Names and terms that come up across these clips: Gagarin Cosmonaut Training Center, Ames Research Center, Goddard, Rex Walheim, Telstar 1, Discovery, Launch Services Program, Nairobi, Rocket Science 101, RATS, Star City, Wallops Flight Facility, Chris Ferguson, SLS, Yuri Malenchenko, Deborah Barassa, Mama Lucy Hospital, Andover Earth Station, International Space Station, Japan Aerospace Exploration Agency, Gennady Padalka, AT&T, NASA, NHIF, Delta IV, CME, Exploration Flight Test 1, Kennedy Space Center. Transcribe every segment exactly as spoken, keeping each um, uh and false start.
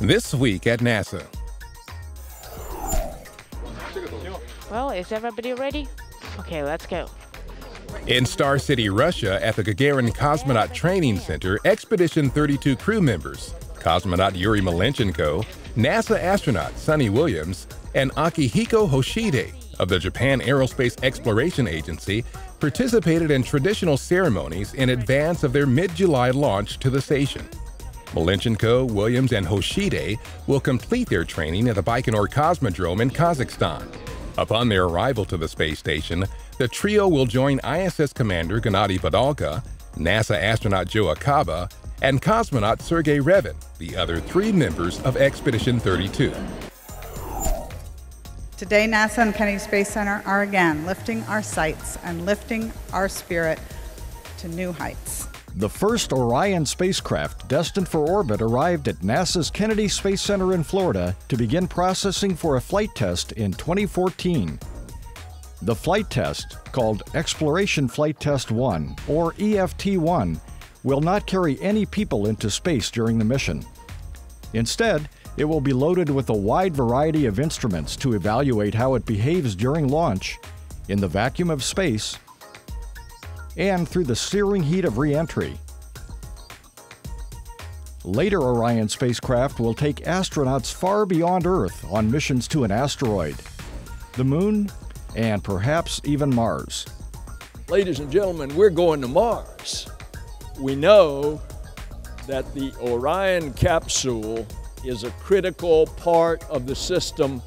This week at NASA. Well, is everybody ready? Okay, let's go. In Star City, Russia, at the Gagarin Cosmonaut Training Center, Expedition thirty-two crew members, cosmonaut Yuri Malenchenko, NASA astronaut Suni Williams, and Akihiko Hoshide of the Japan Aerospace Exploration Agency participated in traditional ceremonies in advance of their mid-July launch to the station. Malenchenko, Williams, and Hoshide will complete their training at the Baikonur Cosmodrome in Kazakhstan. Upon their arrival to the space station, the trio will join I S S Commander Gennady Padalka, NASA astronaut Joe Acaba, and cosmonaut Sergei Revin, the other three members of Expedition thirty-two. Today, NASA and Kennedy Space Center are again lifting our sights and lifting our spirit to new heights. The first Orion spacecraft destined for orbit arrived at NASA's Kennedy Space Center in Florida to begin processing for a flight test in twenty fourteen. The flight test, called Exploration Flight Test one, or E F T one, will not carry any people into space during the mission. Instead, it will be loaded with a wide variety of instruments to evaluate how it behaves during launch, in the vacuum of space, and through the searing heat of re-entry. Later Orion spacecraft will take astronauts far beyond Earth on missions to an asteroid, the Moon, and perhaps even Mars. Ladies and gentlemen, we're going to Mars. We know that the Orion capsule is a critical part of the system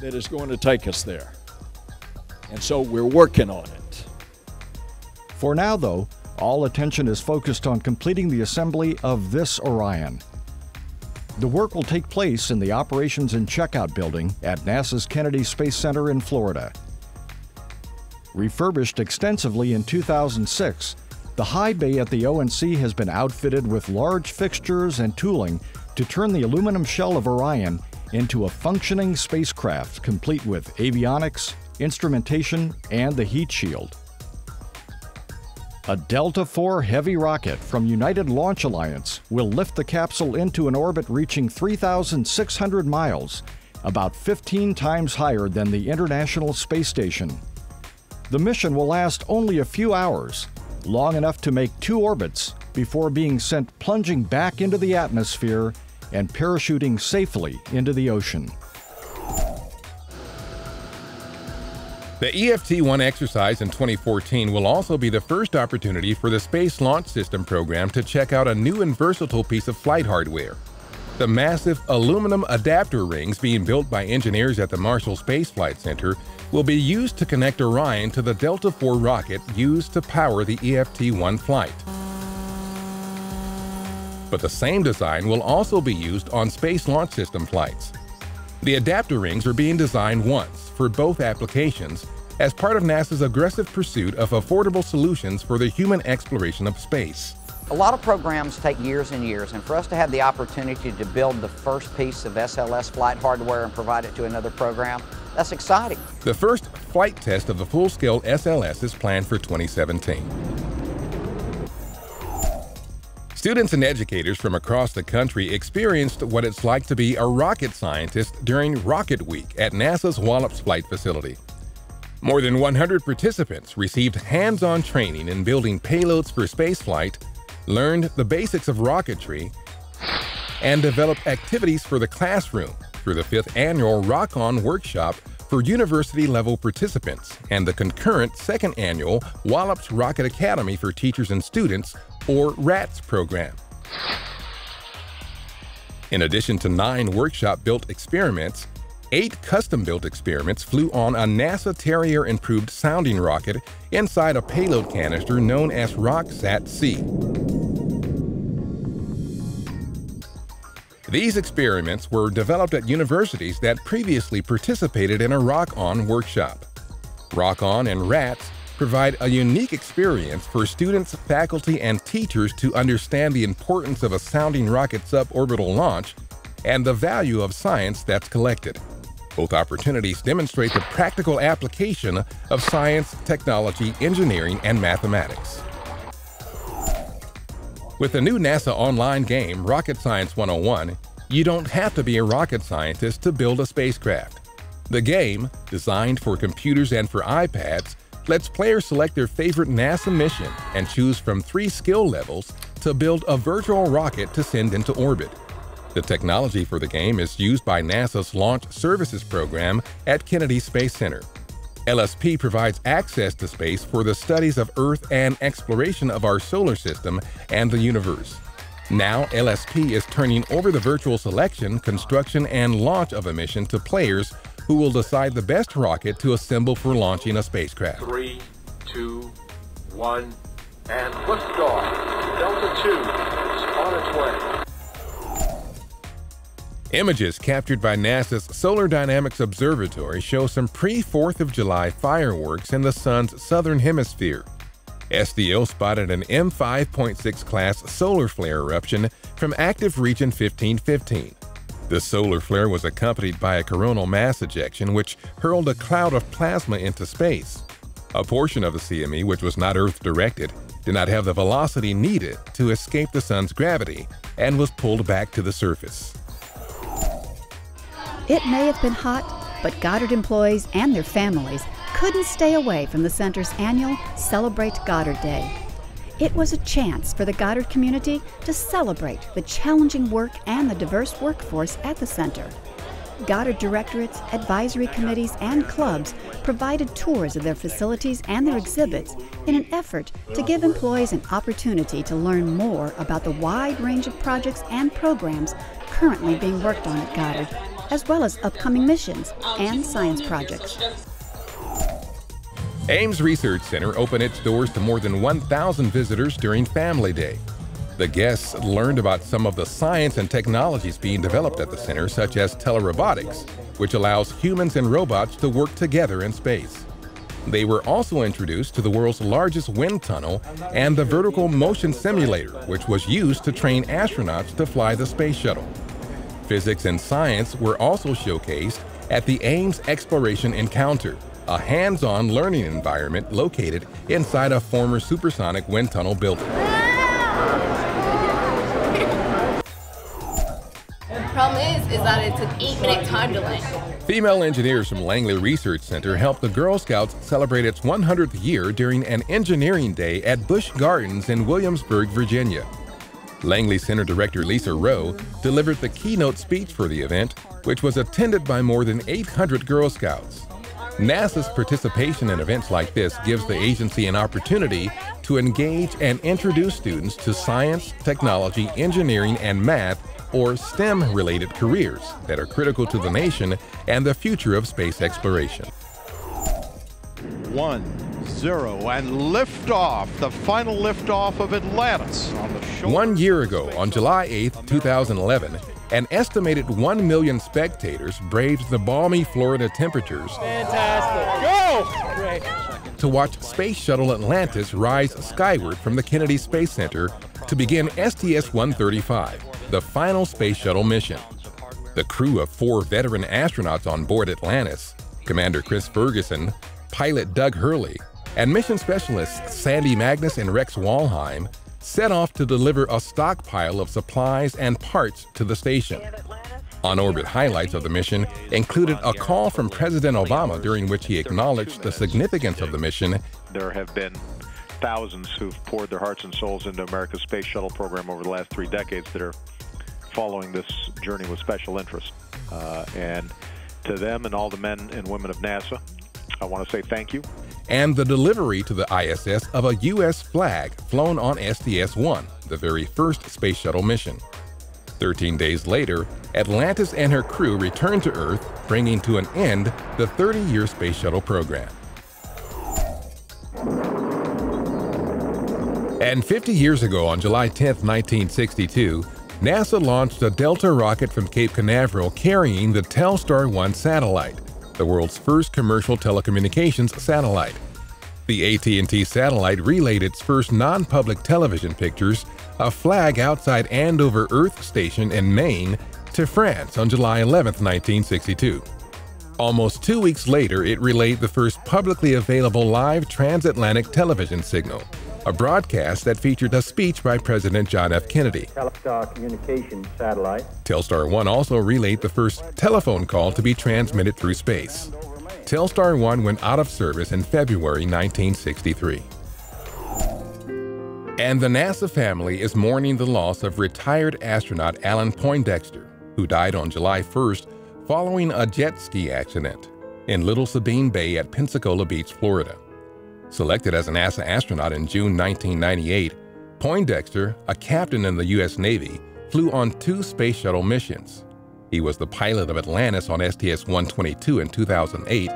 that is going to take us there. And so we're working on it. For now, though, all attention is focused on completing the assembly of this Orion. The work will take place in the Operations and Checkout Building at NASA's Kennedy Space Center in Florida. Refurbished extensively in two thousand six, the high bay at the O and C has been outfitted with large fixtures and tooling to turn the aluminum shell of Orion into a functioning spacecraft complete with avionics, instrumentation, and the heat shield. A Delta four heavy rocket from United Launch Alliance will lift the capsule into an orbit reaching three thousand six hundred miles, about fifteen times higher than the International Space Station. The mission will last only a few hours, long enough to make two orbits before being sent plunging back into the atmosphere and parachuting safely into the ocean. The E F T one exercise in twenty fourteen will also be the first opportunity for the Space Launch System program to check out a new and versatile piece of flight hardware. The massive aluminum adapter rings being built by engineers at the Marshall Space Flight Center will be used to connect Orion to the Delta four rocket used to power the E F T one flight. But the same design will also be used on Space Launch System flights. The adapter rings are being designed once for both applications as part of NASA's aggressive pursuit of affordable solutions for the human exploration of space. A lot of programs take years and years, and for us to have the opportunity to build the first piece of S L S flight hardware and provide it to another program, that's exciting. The first flight test of the full-scale S L S is planned for twenty seventeen. Students and educators from across the country experienced what it's like to be a rocket scientist during Rocket Week at NASA's Wallops Flight Facility. More than one hundred participants received hands-on training in building payloads for spaceflight, learned the basics of rocketry, and developed activities for the classroom through the fifth annual RockOn workshop for university-level participants and the concurrent second annual Wallops Rocket Academy for Teachers and Students, or RATS program. In addition to nine workshop-built experiments, eight custom-built experiments flew on a NASA Terrier-improved sounding rocket inside a payload canister known as RockSat-C. These experiments were developed at universities that previously participated in a RockOn workshop. RockOn and RATS provide a unique experience for students, faculty, and teachers to understand the importance of a sounding rocket suborbital launch and the value of science that's collected. Both opportunities demonstrate the practical application of science, technology, engineering, and mathematics. With the new NASA online game, Rocket Science one oh one, You don't have to be a rocket scientist to build a spacecraft. The game, designed for computers and for iPads, lets players select their favorite NASA mission and choose from three skill levels to build a virtual rocket to send into orbit. The technology for the game is used by NASA's Launch Services Program at Kennedy Space Center. L S P provides access to space for the studies of Earth and exploration of our solar system and the universe. Now, L S P is turning over the virtual selection, construction, and launch of a mission to players who will decide the best rocket to assemble for launching a spacecraft. Three, two, one, and liftoff. Delta two is on its way. Images captured by NASA's Solar Dynamics Observatory show some pre fourth of July fireworks in the sun's southern hemisphere. S D O spotted an M five point six class solar flare eruption from active region fifteen fifteen. The solar flare was accompanied by a coronal mass ejection which hurled a cloud of plasma into space. A portion of the C M E, which was not Earth-directed, did not have the velocity needed to escape the sun's gravity and was pulled back to the surface. It may have been hot, but Goddard employees and their families couldn't stay away from the center's annual Celebrate Goddard Day. It was a chance for the Goddard community to celebrate the challenging work and the diverse workforce at the center. Goddard directorates, advisory committees, and clubs provided tours of their facilities and their exhibits in an effort to give employees an opportunity to learn more about the wide range of projects and programs currently being worked on at Goddard, as well as upcoming missions and science projects. Ames Research Center opened its doors to more than one thousand visitors during Family Day. The guests learned about some of the science and technologies being developed at the center, such as telerobotics, which allows humans and robots to work together in space. They were also introduced to the world's largest wind tunnel and the vertical motion simulator, which was used to train astronauts to fly the space shuttle. Physics and science were also showcased at the Ames Exploration Encounter, a hands-on learning environment located inside a former supersonic wind tunnel building. The problem is, is that it's an eight-minute time delay. Female engineers from Langley Research Center helped the Girl Scouts celebrate its one hundredth year during an engineering day at Busch Gardens in Williamsburg, Virginia. Langley Center Director Lisa Rowe delivered the keynote speech for the event, which was attended by more than eight hundred Girl Scouts. NASA's participation in events like this gives the agency an opportunity to engage and introduce students to science, technology, engineering, and math, or STEM-related careers that are critical to the nation and the future of space exploration. One, zero, and liftoff, the final liftoff of Atlantis. On the shore. One year ago, on July eighth, two thousand eleven, an estimated one million spectators braved the balmy Florida temperatures. Fantastic. Go! To watch Space Shuttle Atlantis rise skyward from the Kennedy Space Center to begin S T S one thirty-five, the final Space Shuttle mission. The crew of four veteran astronauts on board Atlantis, Commander Chris Ferguson, pilot Doug Hurley, and mission specialists Sandy Magnus and Rex Walheim, set off to deliver a stockpile of supplies and parts to the station. On-orbit highlights of the mission included a call from President Obama during which he acknowledged the significance of the mission. There have been thousands who've poured their hearts and souls into America's space shuttle program over the last three decades that are following this journey with special interest. Uh, and to them and all the men and women of NASA, I want to say thank you. And the delivery to the I S S of a U S flag flown on S T S one, the very first space shuttle mission. Thirteen days later, Atlantis and her crew returned to Earth, bringing to an end the thirty-year space shuttle program. And fifty years ago, on July tenth, nineteen sixty-two, NASA launched a Delta rocket from Cape Canaveral carrying the Telstar one satellite, the world's first commercial telecommunications satellite. The A T and T satellite relayed its first non-public television pictures, a flag outside Andover Earth Station in Maine, to France on July eleventh, nineteen sixty-two. Almost two weeks later, it relayed the first publicly available live transatlantic television signal. a broadcast that featured a speech by President John F. Kennedy. Telstar communication satellite. Telstar one also relayed the first telephone call to be transmitted through space. Telstar one went out of service in February nineteen sixty-three. And the NASA family is mourning the loss of retired astronaut Alan Poindexter, who died on July first following a jet ski accident in Little Sabine Bay at Pensacola Beach, Florida. Selected as a NASA astronaut in June nineteen ninety-eight, Poindexter, a captain in the U S Navy, flew on two space shuttle missions. He was the pilot of Atlantis on S T S one twenty-two in two thousand eight,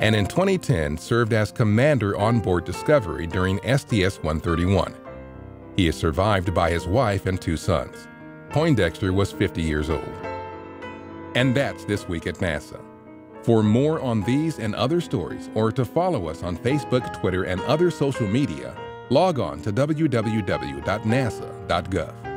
and in twenty ten served as commander on board Discovery during S T S one thirty-one. He is survived by his wife and two sons. Poindexter was fifty years old. And that's This Week at NASA. For more on these and other stories, or to follow us on Facebook, Twitter, and other social media, log on to w w w dot nasa dot gov.